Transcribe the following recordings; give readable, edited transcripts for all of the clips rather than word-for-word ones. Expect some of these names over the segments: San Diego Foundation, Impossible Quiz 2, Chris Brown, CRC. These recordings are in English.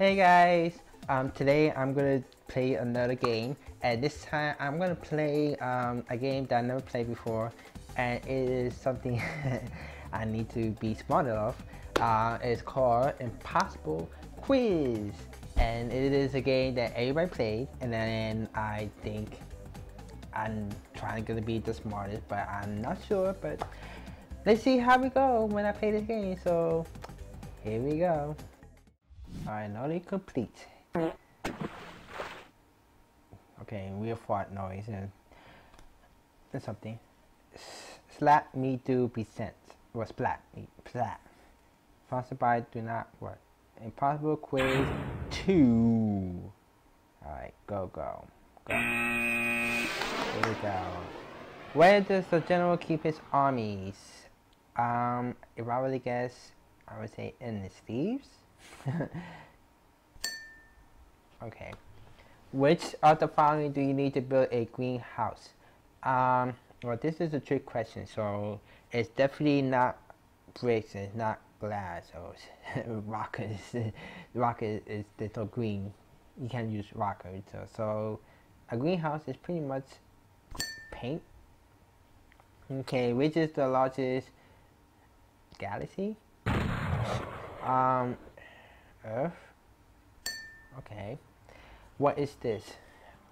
Hey guys, today I'm gonna play another game, and this time I'm gonna play a game that I never played before, and it is something I need to be smart enough. It's called Impossible Quiz, and it is a game that everybody played, and then I think I'm trying to be the smartest, but I'm not sure. But let's see how we go when I play this game. So here we go. Alright, nearly complete. Okay, weird fart noise and something. Slap me to be sent. Or splat me. Splat. Sponsored by do not work. Impossible Quiz 2. Alright, go. Here we go. Where does the general keep his armies? If I were to guess, I would say in the sleeves. Okay. Which of the following do you need to build a greenhouse? Well, this is a trick question, so it's definitely not bricks, it's not glass, or rockers. Rockers is there's no green. You can't use rockers. So a greenhouse is pretty much paint. Okay, which is the largest galaxy? Earth. Okay, what is this?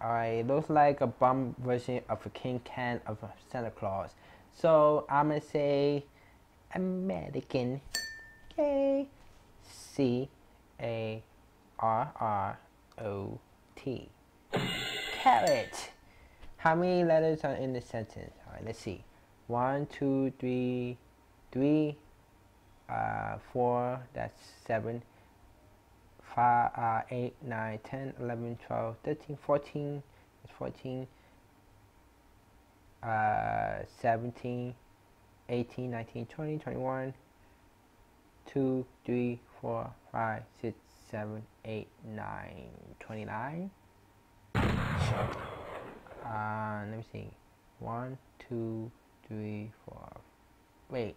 Alright, looks like a bum version of a king can of Santa Claus, so I'm gonna say American. K-C-A-R-R-O-T. Carrot. How many letters are in the sentence? Alright, let's see. 1, 2, 3, 3. 4, that's 7, 5, 8, 9, 10, 11, 12, 13, 14, that's 14, 17, 18, 19, 20, 21, 2, 3, 4, 5, 6, 7, 8, 9, 29, let me see, 1, 2, 3, 4, wait.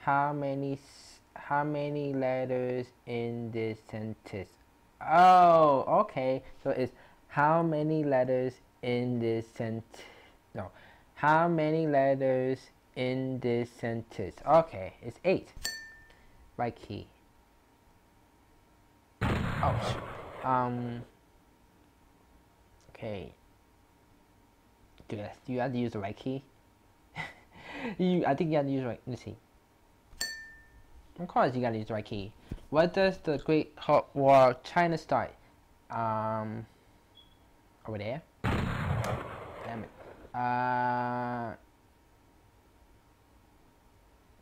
How many letters in this sentence? Oh, okay. So it's how many letters in this sentence? No, how many letters in this sentence? Okay, it's 8. Right key. Oh, okay. Do you have to use the right key? I think you have to use the right. Let's see. Of course you gotta use the right key. What does the Great Hot War of China start? Over there? Damn it.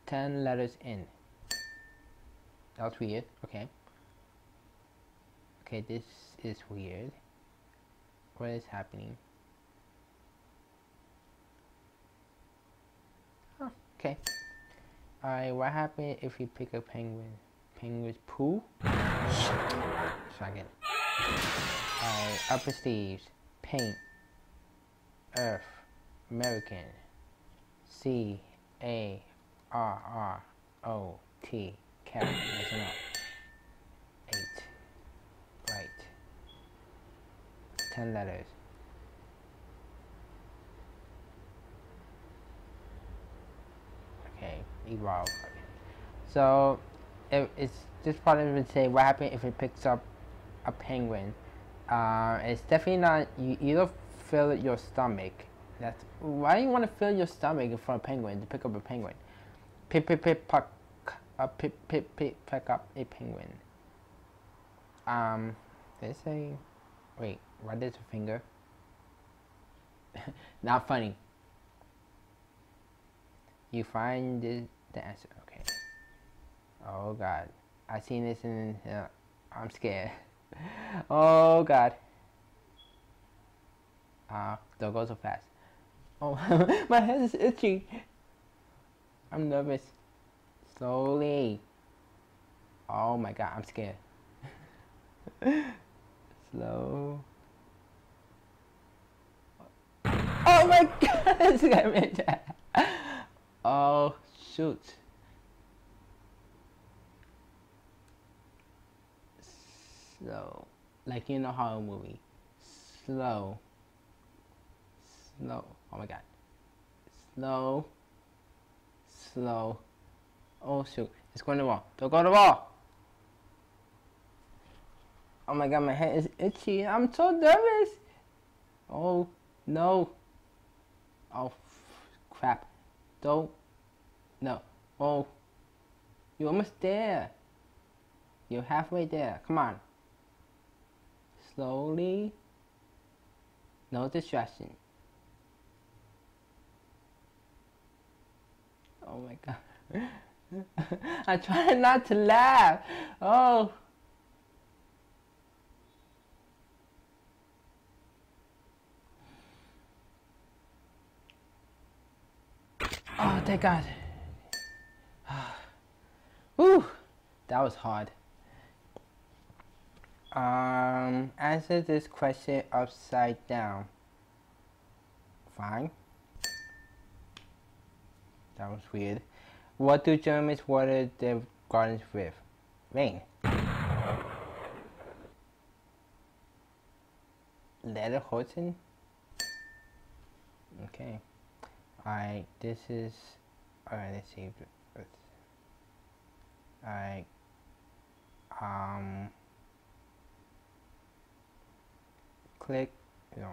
10 letters in. That was weird. Okay. Okay, this is weird. What is happening? Huh, okay. Alright, what happened if you pick a penguin? Penguin's poo? Second. Alright, upper sleeves. Paint. Earth. American. C-A-R-R-O-T. Carrot. Listen up. 8. Right. 10 letters. Okay, evolve. So, it's this part of it say what happened if it picks up a penguin. It's definitely not. You don't fill your stomach. That's why you want to fill your stomach for a penguin to pick up a penguin. Pick up a penguin. They say, wait, what is a finger? Not funny. You find the answer. Okay. Oh god. I seen this and I'm scared. Oh god. Don't go so fast. Oh, my head is itchy. I'm nervous. Slowly. Oh my god, I'm scared. Slow. Oh my god, I scared me to death. Oh shoot. slow, like in a horror movie. Slow. Slow. Oh my God. Slow. Slow. Oh shoot. It's going to the wall. Don't go to the wall. Oh my God, my head is itchy. I'm so nervous. Oh no. Oh crap. Don't. No. Oh. You're almost there. You're halfway there. Come on. Slowly. No distraction. Oh my God. I try not to laugh. Oh. Oh, thank God. Whew. That was hard. Answer this question upside down. Fine. That was weird. What do Germans water their gardens with? Rain. Lederhosen? Okay. Alright, this is... Alright, let's see. Alright. Click. No.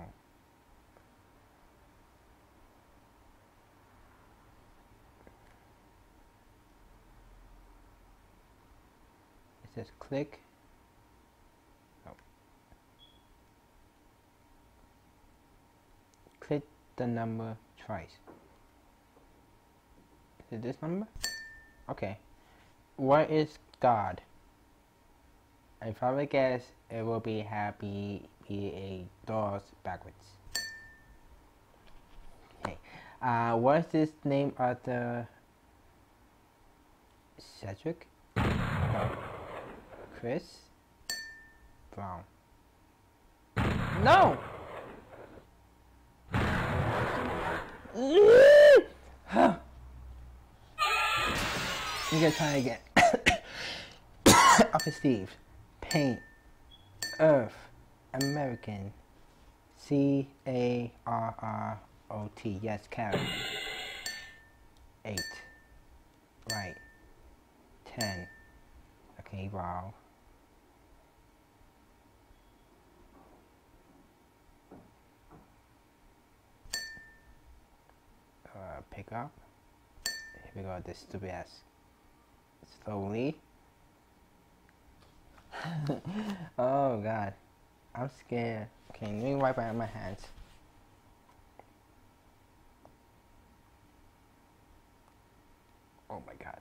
It says click. No. Click the number twice. Is it this number? Okay. What is God? If I would guess, it will be happy, be a doors backwards. Okay. What is this name of the Cedric? No. Chris Brown. No. I'm gonna try again. Office Steve. Paint. Earth. American. C-A-R-R-O-T. Yes, carrot. 8. Right. 10. Okay, wow. Pick up. Here we go, this stupid ass. Slowly. Oh God, I'm scared. Okay, let me wipe out my hands. Oh my God.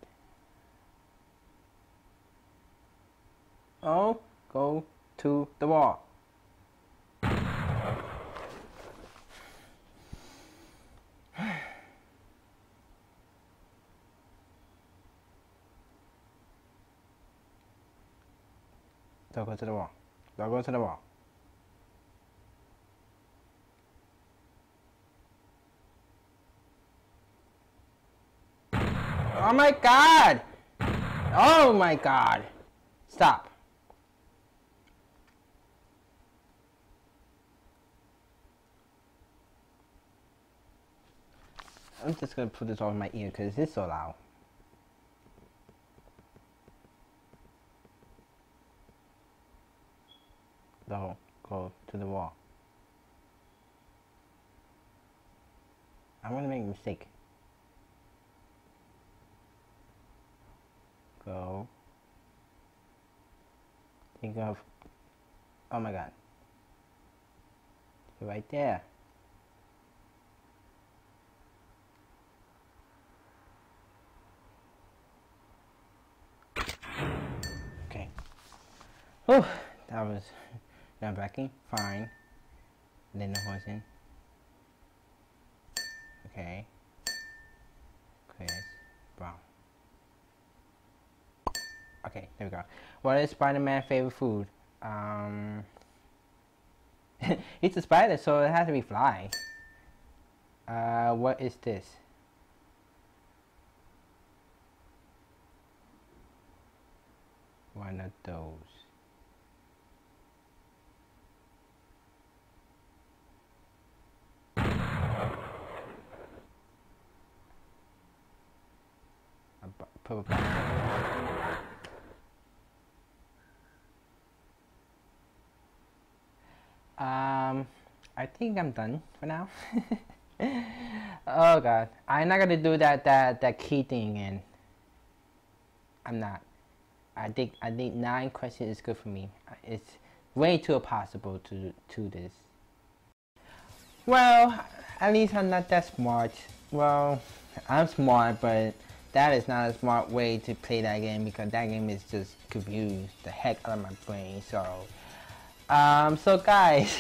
Oh, go to the wall. Don't go to the wall. Don't go to the wall. Oh my God! Oh my God! Stop. I'm just gonna put this over my ear because it's so loud. Don't go to the wall. I'm gonna make a mistake. Go. Think of. Oh my God. You're right there. Okay. Oh, that was. Now backing, fine. Then the horse in. Okay. Chris Brown. Okay, there we go. What is Spider-Man's favorite food? It's a spider, so it has to be fly. What is this? One of those. probably. I think I'm done for now. Oh god, I'm not gonna do that key thing again. I'm not. I think 9 questions is good for me. It's way too impossible to this. Well, at least I'm not that smart. Well, I'm smart, but that is not a smart way to play that game because that game is just confused the heck out of my brain. So, so guys.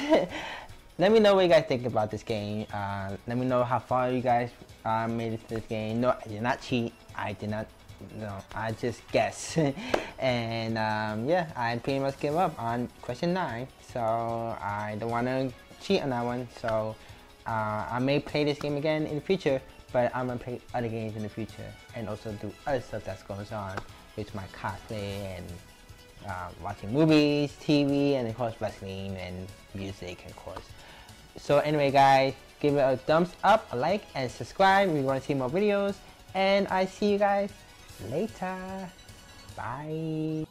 Let me know what you guys think about this game. Let me know how far you guys made it to this game. No, I did not cheat. I did not, no, I just guessed. And yeah, I pretty much gave up on question 9. So I don't want to cheat on that one. So I may play this game again in the future, but I'm going to play other games in the future and also do other stuff that goes on with my cosplay and watching movies, TV, and of course wrestling and music, of course. So anyway guys, give it a thumbs up, a like, and subscribe if you want to see more videos, and I see you guys later. Bye.